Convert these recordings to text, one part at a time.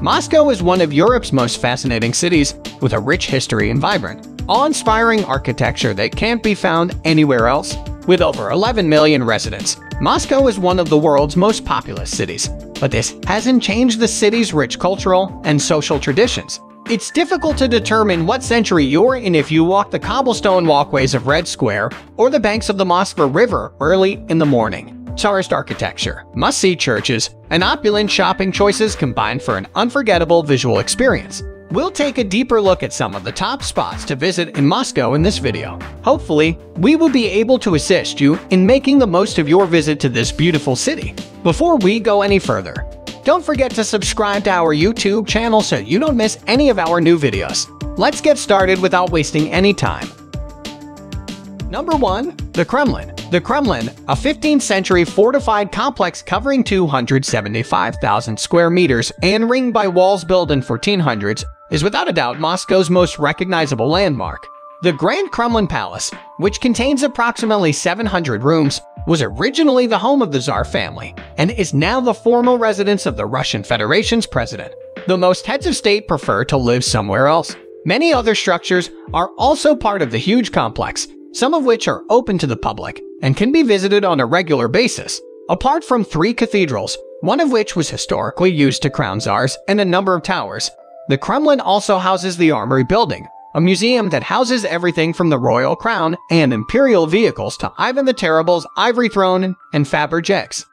Moscow is one of Europe's most fascinating cities, with a rich history and vibrant, awe-inspiring architecture that can't be found anywhere else. With over 11 million residents, Moscow is one of the world's most populous cities. But this hasn't changed the city's rich cultural and social traditions. It's difficult to determine what century you're in if you walk the cobblestone walkways of Red Square or the banks of the Moskva River early in the morning. Tsarist architecture, must-see churches, and opulent shopping choices combine for an unforgettable visual experience. We'll take a deeper look at some of the top spots to visit in Moscow in this video. Hopefully, we will be able to assist you in making the most of your visit to this beautiful city. Before we go any further, don't forget to subscribe to our YouTube channel so you don't miss any of our new videos. Let's get started without wasting any time. Number 1. The Kremlin. The Kremlin, a 15th century fortified complex covering 275,000 square meters and ringed by walls built in 1400s, is without a doubt Moscow's most recognizable landmark. The Grand Kremlin Palace, which contains approximately 700 rooms, was originally the home of the Tsar family and is now the formal residence of the Russian Federation's president. Though most heads of state prefer to live somewhere else, many other structures are also part of the huge complex, some of which are open to the public and can be visited on a regular basis. Apart from 3 cathedrals, one of which was historically used to crown tsars, and a number of towers, the Kremlin also houses the Armoury building, a museum that houses everything from the royal crown and imperial vehicles to Ivan the Terrible's ivory throne and Fabergé's.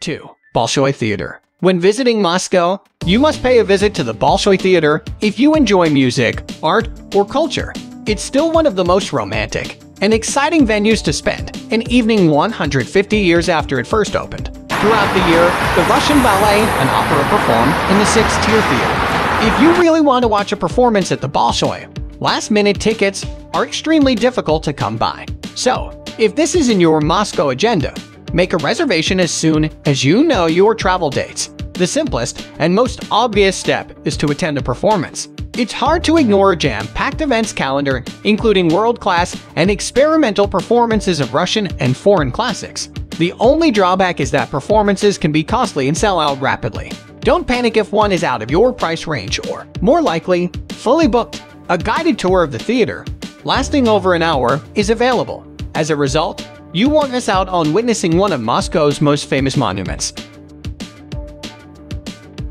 2. Bolshoi Theater. When visiting Moscow, you must pay a visit to the Bolshoi Theater if you enjoy music, art, or culture. It's still one of the most romantic and exciting venues to spend an evening 150 years after it first opened. Throughout the year, the Russian ballet and opera perform in the 6th-tier theater. If you really want to watch a performance at the Bolshoi, last-minute tickets are extremely difficult to come by. So, if this is in your Moscow agenda, make a reservation as soon as you know your travel dates. The simplest and most obvious step is to attend a performance. It's hard to ignore a jam-packed events calendar, including world-class and experimental performances of Russian and foreign classics. The only drawback is that performances can be costly and sell out rapidly. Don't panic if one is out of your price range or, more likely, fully booked. A guided tour of the theater, lasting over an hour, is available. As a result, you won't miss out on witnessing one of Moscow's most famous monuments.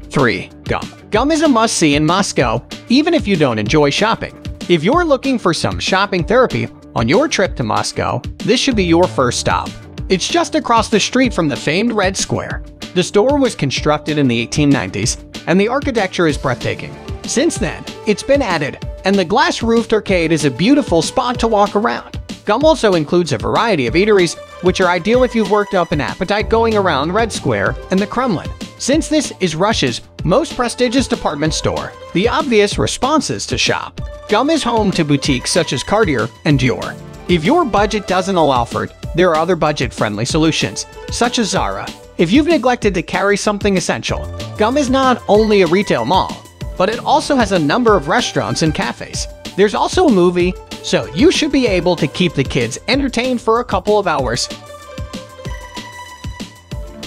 3. GUM. GUM is a must-see in Moscow, even if you don't enjoy shopping. If you're looking for some shopping therapy on your trip to Moscow, this should be your first stop. It's just across the street from the famed Red Square. The store was constructed in the 1890s, and the architecture is breathtaking. Since then, it's been added, and the glass-roofed arcade is a beautiful spot to walk around. GUM also includes a variety of eateries, which are ideal if you've worked up an appetite going around Red Square and the Kremlin. Since this is Russia's most prestigious department store, the obvious response is to shop. GUM is home to boutiques such as Cartier and Dior. If your budget doesn't allow for it, there are other budget-friendly solutions, such as Zara. If you've neglected to carry something essential, GUM is not only a retail mall, but it also has a number of restaurants and cafes. There's also a movie, so you should be able to keep the kids entertained for a couple of hours.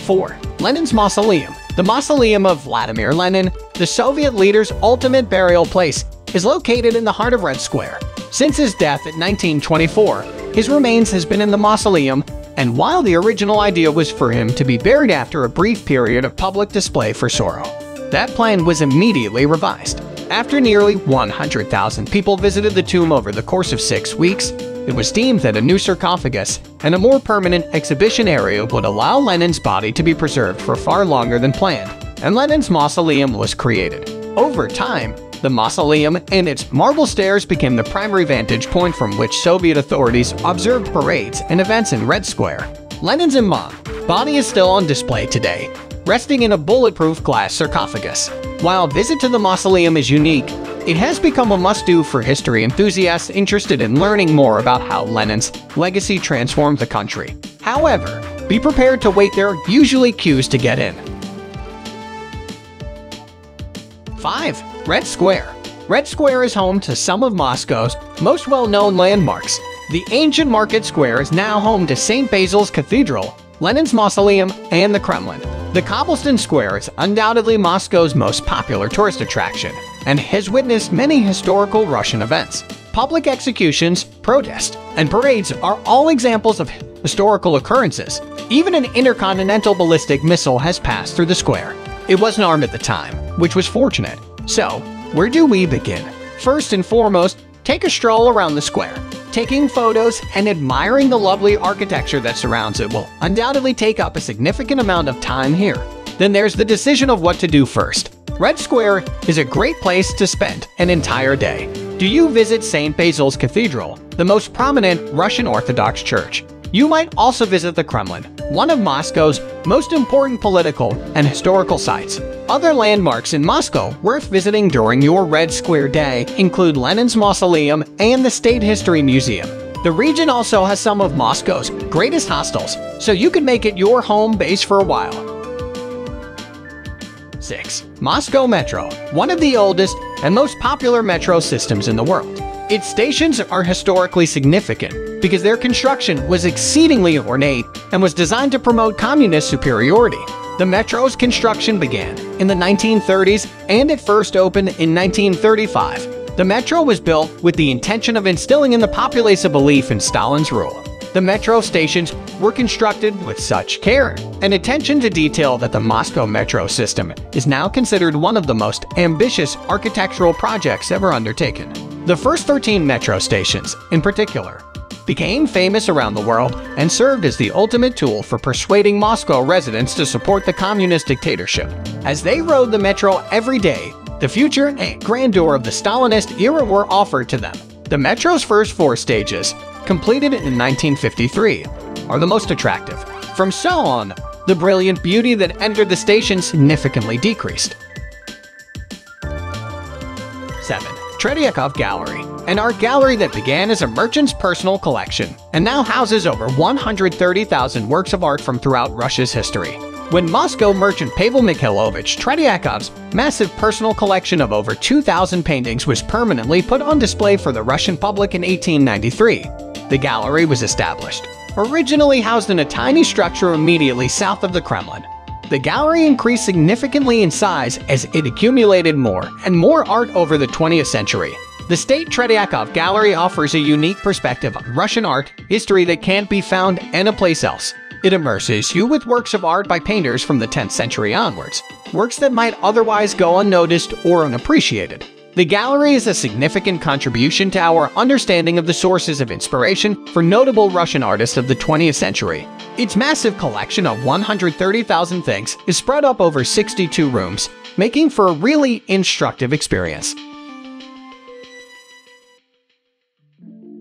4. Lenin's Mausoleum. The Mausoleum of Vladimir Lenin, the Soviet leader's ultimate burial place, is located in the heart of Red Square. Since his death in 1924, his remains has been in the mausoleum, and while the original idea was for him to be buried after a brief period of public display for sorrow, that plan was immediately revised. After nearly 100,000 people visited the tomb over the course of 6 weeks, it was deemed that a new sarcophagus and a more permanent exhibition area would allow Lenin's body to be preserved for far longer than planned, and Lenin's mausoleum was created. Over time, the mausoleum and its marble stairs became the primary vantage point from which Soviet authorities observed parades and events in Red Square. Lenin's imam body is still on display today, resting in a bulletproof glass sarcophagus. While a visit to the mausoleum is unique, it has become a must-do for history enthusiasts interested in learning more about how Lenin's legacy transformed the country. However, be prepared to wait, there are usually queues to get in. 5. Red Square. Red Square is home to some of Moscow's most well-known landmarks. The ancient Market Square is now home to St. Basil's Cathedral, Lenin's Mausoleum, and the Kremlin. The cobblestone square is undoubtedly Moscow's most popular tourist attraction, and has witnessed many historical Russian events. Public executions, protests, and parades are all examples of historical occurrences. Even an intercontinental ballistic missile has passed through the square. It wasn't armed at the time, which was fortunate. So, where do we begin? First and foremost, take a stroll around the square. Taking photos and admiring the lovely architecture that surrounds it will undoubtedly take up a significant amount of time here. Then there's the decision of what to do first. Red Square is a great place to spend an entire day. Do you visit St. Basil's Cathedral, the most prominent Russian Orthodox church? You might also visit the Kremlin, one of Moscow's most important political and historical sites. Other landmarks in Moscow worth visiting during your Red Square day include Lenin's Mausoleum and the State History Museum. The region also has some of Moscow's greatest hostels, so you can make it your home base for a while. 6. Moscow Metro, one of the oldest and most popular metro systems in the world. Its stations are historically significant because their construction was exceedingly ornate and was designed to promote communist superiority. The metro's construction began in the 1930s and it first opened in 1935. The metro was built with the intention of instilling in the populace a belief in Stalin's rule. The metro stations were constructed with such care and attention to detail that the Moscow metro system is now considered one of the most ambitious architectural projects ever undertaken. The first 13 metro stations, in particular, became famous around the world and served as the ultimate tool for persuading Moscow residents to support the communist dictatorship. As they rode the metro every day, the future and grandeur of the Stalinist era were offered to them. The metro's first 4 stages, completed in 1953, are the most attractive. From so on, the brilliant beauty that entered the station significantly decreased. 7. Tretyakov Gallery, an art gallery that began as a merchant's personal collection and now houses over 130,000 works of art from throughout Russia's history. When Moscow merchant Pavel Mikhailovich Tretyakov's massive personal collection of over 2,000 paintings was permanently put on display for the Russian public in 1893, the gallery was established. Originally housed in a tiny structure immediately south of the Kremlin, the gallery increased significantly in size as it accumulated more and more art over the 20th century. The State Tretyakov Gallery offers a unique perspective on Russian art history that can't be found anyplace else. It immerses you with works of art by painters from the 10th century onwards, works that might otherwise go unnoticed or unappreciated. The gallery is a significant contribution to our understanding of the sources of inspiration for notable Russian artists of the 20th century. Its massive collection of 130,000 things is spread up over 62 rooms, making for a really instructive experience.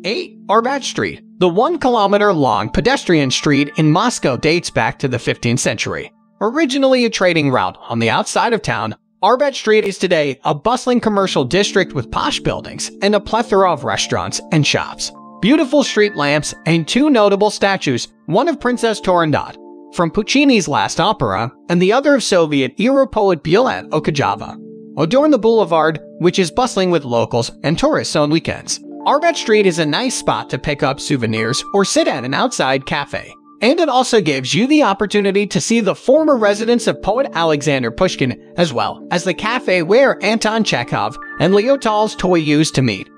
8. Arbat Street. The 1-kilometer-long pedestrian street in Moscow dates back to the 15th century. Originally a trading route on the outside of town, Arbat Street is today a bustling commercial district with posh buildings and a plethora of restaurants and shops, beautiful street lamps, and 2 notable statues, one of Princess Torandot from Puccini's last opera and the other of Soviet-era poet Bulat Okudjava, adorn the boulevard, which is bustling with locals and tourists on weekends. Arbat Street is a nice spot to pick up souvenirs or sit at an outside cafe. And it also gives you the opportunity to see the former residence of poet Alexander Pushkin, as well as the cafe where Anton Chekhov and Leo Tolstoy used to meet.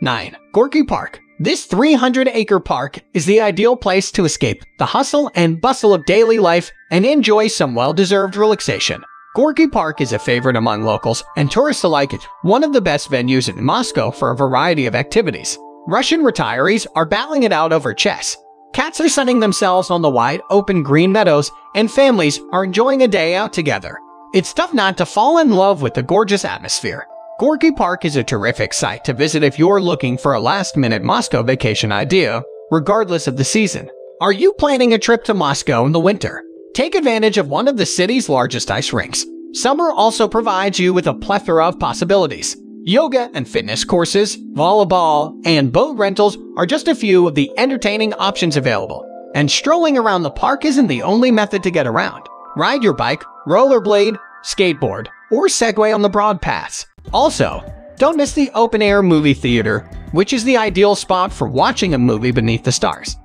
9. Gorky Park. This 300-acre park is the ideal place to escape the hustle and bustle of daily life and enjoy some well-deserved relaxation. Gorky Park is a favorite among locals and tourists alike. It's one of the best venues in Moscow for a variety of activities. Russian retirees are battling it out over chess. Cats are sunning themselves on the wide, open green meadows, and families are enjoying a day out together. It's tough not to fall in love with the gorgeous atmosphere. Gorky Park is a terrific site to visit if you're looking for a last-minute Moscow vacation idea, regardless of the season. Are you planning a trip to Moscow in the winter? Take advantage of one of the city's largest ice rinks. Summer also provides you with a plethora of possibilities. Yoga and fitness courses, volleyball, and boat rentals are just a few of the entertaining options available. And strolling around the park isn't the only method to get around. Ride your bike, rollerblade, skateboard, or Segway on the broad paths. Also, don't miss the open-air movie theater, which is the ideal spot for watching a movie beneath the stars.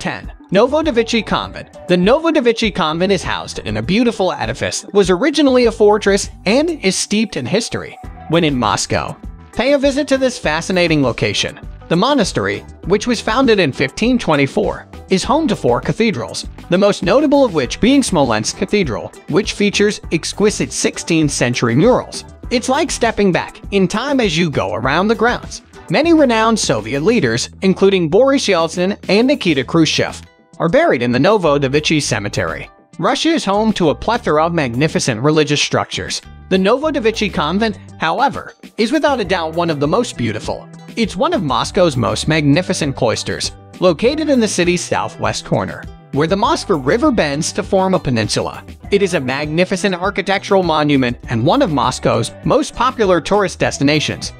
10. Novodevichy Convent. The Novodevichy Convent is housed in a beautiful edifice that was originally a fortress and is steeped in history. When in Moscow, pay a visit to this fascinating location. The monastery, which was founded in 1524, is home to 4 cathedrals, the most notable of which being Smolensk Cathedral, which features exquisite 16th-century murals. It's like stepping back in time as you go around the grounds. Many renowned Soviet leaders, including Boris Yeltsin and Nikita Khrushchev, are buried in the Novodevichy Cemetery. Russia is home to a plethora of magnificent religious structures. The Novodevichy Convent, however, is without a doubt one of the most beautiful. It's one of Moscow's most magnificent cloisters, located in the city's southwest corner, where the Moskva River bends to form a peninsula. It is a magnificent architectural monument and one of Moscow's most popular tourist destinations.